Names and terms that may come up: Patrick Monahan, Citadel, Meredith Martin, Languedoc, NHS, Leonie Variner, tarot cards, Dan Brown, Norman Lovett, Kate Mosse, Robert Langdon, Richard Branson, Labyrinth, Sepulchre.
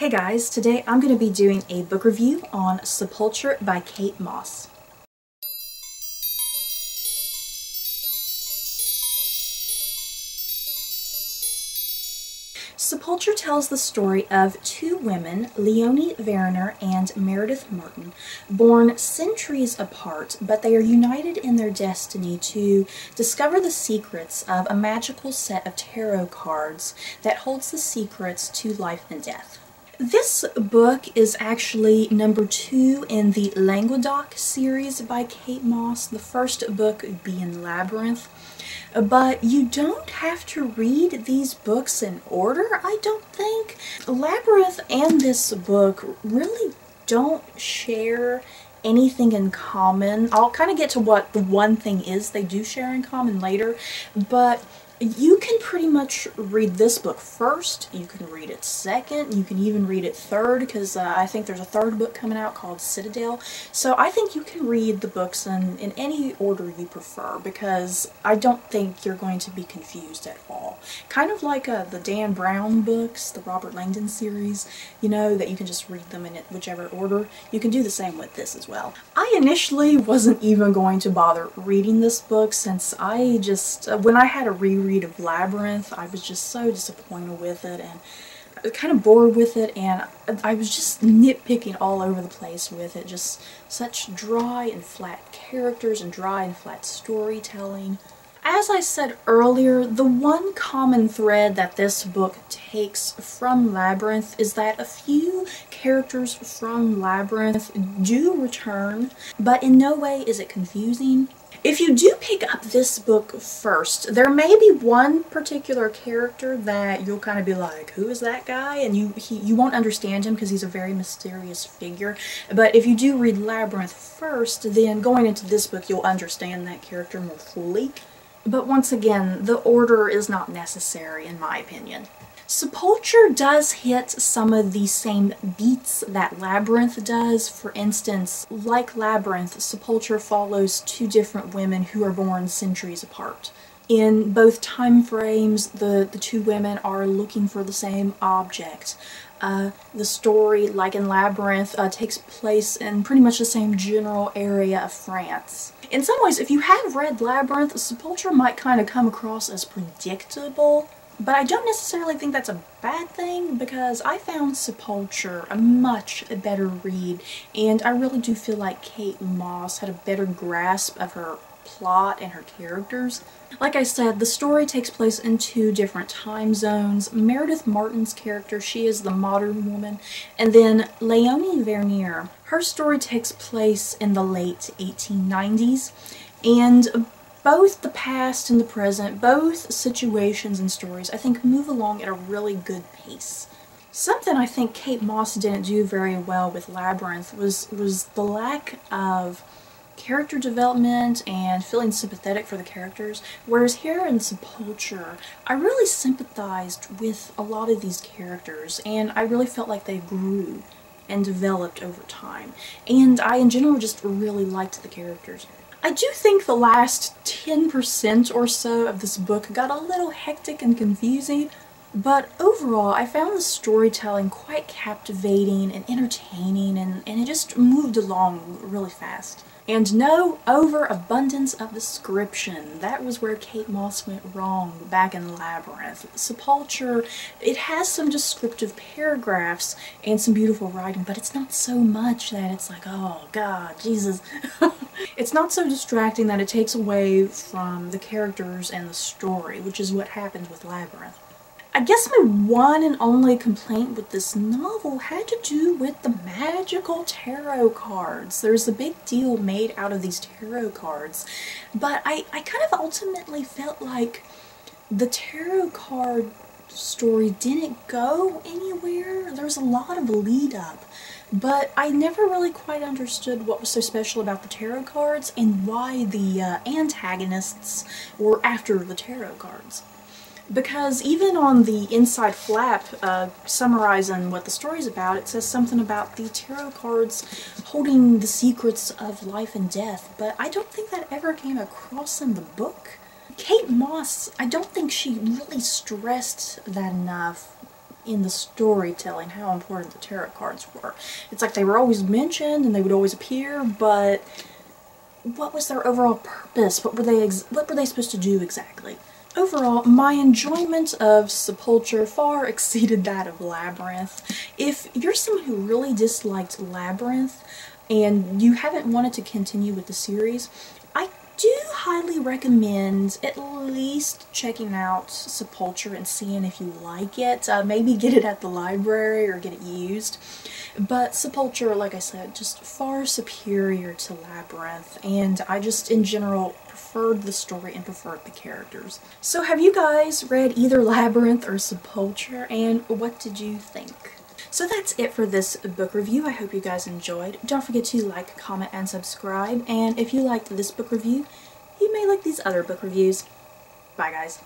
Hey guys, today I'm going to be doing a book review on Sepulchre by Kate Mosse. Sepulchre tells the story of two women, Leonie Variner and Meredith Martin, born centuries apart, but they are united in their destiny to discover the secrets of a magical set of tarot cards that holds the secrets to life and death. This book is actually number 2 in the Languedoc series by Kate Mosse. The first book would be in Labyrinth. But you don't have to read these books in order, I don't think. Labyrinth and this book really don't share anything in common. I'll kind of get to what the one thing is they do share in common later, but you can pretty much read this book first, you can read it second, you can even read it third, because I think there's a third book coming out called Citadel. So I think you can read the books in any order you prefer, because I don't think you're going to be confused at all. Kind of like the Dan Brown books, the Robert Langdon series, you know, that you can just read them in whichever order. You can do the same with this as well. I initially wasn't even going to bother reading this book, since I just, when I had a reread of Labyrinth, I was just so disappointed with it and kind of bored with it, and I was just nitpicking all over the place with it. Just such dry and flat characters and dry and flat storytelling. As I said earlier, the one common thread that this book takes from Labyrinth is that a few characters from Labyrinth do return, but in no way is it confusing. If you do pick up this book first, there may be one particular character that you'll kind of be like, who is that guy? And you won't understand him because he's a very mysterious figure. But if you do read Labyrinth first, then going into this book, you'll understand that character more fully. But once again, the order is not necessary in my opinion. Sepulchre does hit some of the same beats that Labyrinth does. For instance, like Labyrinth, Sepulchre follows two different women who are born centuries apart. In both time frames, the two women are looking for the same object. The story, like in Labyrinth, takes place in pretty much the same general area of France. In some ways, if you have read Labyrinth, Sepulchre might kind of come across as predictable. But I don't necessarily think that's a bad thing, because I found Sepulchre a much better read, and I really do feel like Kate Mosse had a better grasp of her plot and her characters. Like I said, the story takes place in two different time zones. Meredith Martin's character, she is the modern woman, and then Leonie Variner, her story takes place in the late 1890s, and both the past and the present, both situations and stories, I think, move along at a really good pace. Something I think Kate Mosse didn't do very well with Labyrinth was the lack of character development and feeling sympathetic for the characters, whereas here in Sepulchre, I really sympathized with a lot of these characters, and I really felt like they grew and developed over time. And I, in general, just really liked the characters. I do think the last 10% or so of this book got a little hectic and confusing, but overall I found the storytelling quite captivating and entertaining, and it just moved along really fast. And no overabundance of description. That was where Kate Mosse went wrong back in Labyrinth. Sepulchre, it has some descriptive paragraphs and some beautiful writing, but it's not so much that it's like, oh God, Jesus. It's not so distracting that it takes away from the characters and the story, which is what happens with Labyrinth. I guess my one and only complaint with this novel had to do with the magical tarot cards. There's a big deal made out of these tarot cards, but I kind of ultimately felt like the tarot card story didn't go anywhere. There was a lot of lead up, but I never really quite understood what was so special about the tarot cards and why the antagonists were after the tarot cards. Because even on the inside flap, summarizing what the story's about, it says something about the tarot cards holding the secrets of life and death, but I don't think that ever came across in the book. Kate Mosse, I don't think she really stressed that enough in the storytelling how important the tarot cards were. It's like they were always mentioned and they would always appear, but what was their overall purpose? What were they supposed to do exactly? Overall, my enjoyment of Sepulchre far exceeded that of Labyrinth. If you're someone who really disliked Labyrinth and you haven't wanted to continue with the series, I do highly recommend at least checking out Sepulchre and seeing if you like it. Maybe get it at the library or get it used. But Sepulchre, like I said, just far superior to Labyrinth, and I just, in general, preferred the story and preferred the characters. So have you guys read either Labyrinth or Sepulchre, and what did you think? So that's it for this book review. I hope you guys enjoyed. Don't forget to like, comment, and subscribe, and if you liked this book review, you may like these other book reviews. Bye, guys.